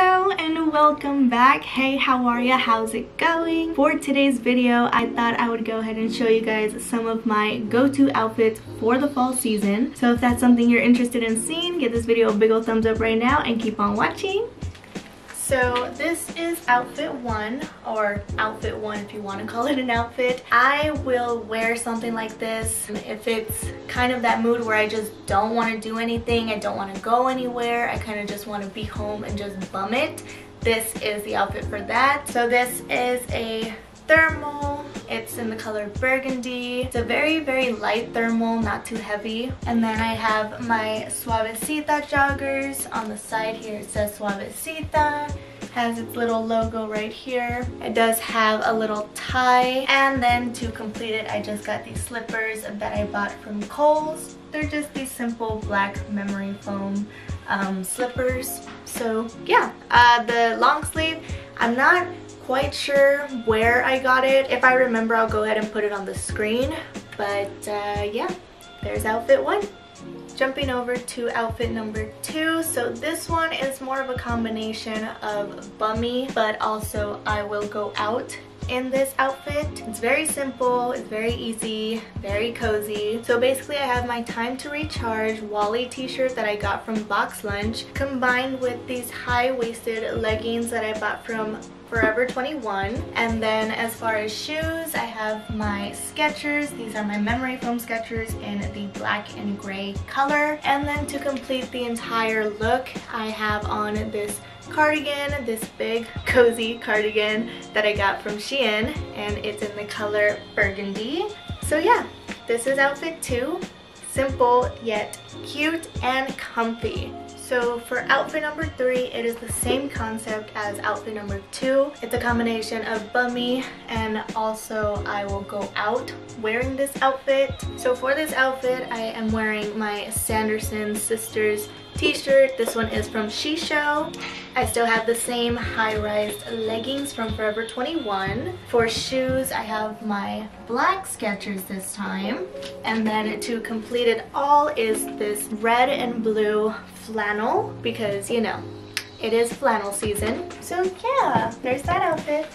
Hello and welcome back. Hey, how are ya? How's it going? For today's video, I thought I would go ahead and show you guys some of my go-to outfits for the fall season. So if that's something you're interested in seeing, give this video a big ol' thumbs up right now and keep on watching. So this is outfit one, or outfit one if you want to call it an outfit. I will wear something like this if it's kind of that mood where I just don't want to do anything, I don't want to go anywhere, I kind of just want to be home and just bum it. This is the outfit for that. So this is a thermal. It's in the color burgundy. It's a very, very light thermal, not too heavy. And then I have my Suavecita joggers. On the side here it says Suavecita. Has its little logo right here. It does have a little tie. And then to complete it, I just got these slippers that I bought from Kohl's. They're just these simple black memory foam slippers. So yeah, the long sleeve, I'm not quite sure where I got it. If I remember, I'll go ahead and put it on the screen. But yeah, there's outfit one. Jumping over to outfit number two. So this one is more of a combination of bummy, but also I will go out in this outfit. It's very simple, it's very easy, very cozy. So basically I have my Time to Recharge Wally t-shirt that I got from Box Lunch, combined with these high-waisted leggings that I bought from Forever 21. And then as far as shoes, I have my Skechers. These are my memory foam Skechers in the black and gray color. And then to complete the entire look, I have on this cardigan, this big cozy cardigan that I got from Shein, and it's in the color burgundy. So yeah, this is outfit two. Simple yet cute and comfy. So for outfit number three, it is the same concept as outfit number two. It's a combination of bummy and also I will go out wearing this outfit. So for this outfit, I am wearing my Sanderson Sisters t-shirt. This one is from She Show. I still have the same high-rise leggings from Forever 21. For shoes, I have my black Skechers this time. And then to complete it all is this red and blue flannel, because you know it is flannel season. So yeah, there's that outfit.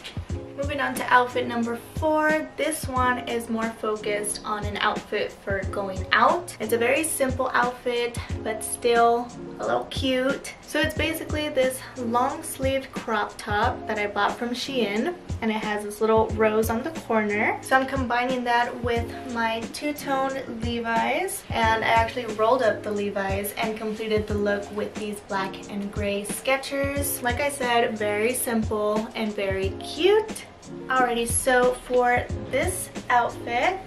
Moving on to outfit number four. This one is more focused on an outfit for going out. It's a very simple outfit, but still a little cute. So it's basically this long sleeved crop top that I bought from Shein, and it has this little rose on the corner. So I'm combining that with my two-tone Levi's, and I actually rolled up the Levi's and completed the look with these black and gray Skechers. Like I said, very simple and very cute. Alrighty, so for this outfit,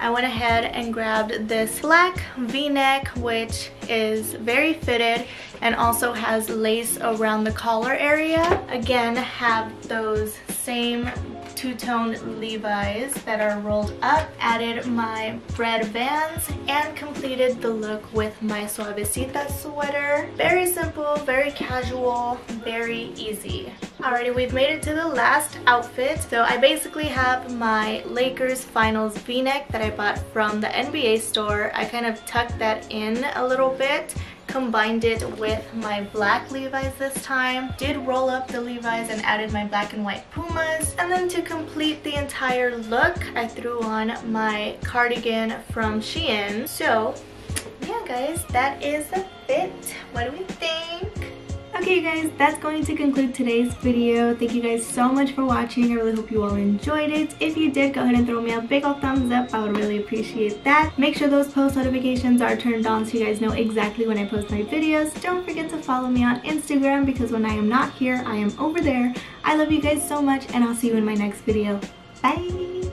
I went ahead and grabbed this black v-neck, which is very fitted and also has lace around the collar area. Again, have those same two-tone Levi's that are rolled up, added my red Vans, and completed the look with my Suavecita sweater. Very simple, very casual, very easy. Alrighty, we've made it to the last outfit. So I basically have my Lakers Finals v-neck that I bought from the NBA store. I kind of tucked that in a little bit, combined it with my black Levi's this time, did roll up the Levi's and added my black and white Pumas. And then to complete the entire look, I threw on my cardigan from Shein. So yeah guys, that is the fit. What do we think? Okay guys, that's going to conclude today's video. Thank you guys so much for watching. I really hope you all enjoyed it. If you did, go ahead and throw me a big ol' thumbs up. I would really appreciate that. Make sure those post notifications are turned on so you guys know exactly when I post my videos. Don't forget to follow me on Instagram, because when I am not here, I am over there. I love you guys so much, and I'll see you in my next video. Bye!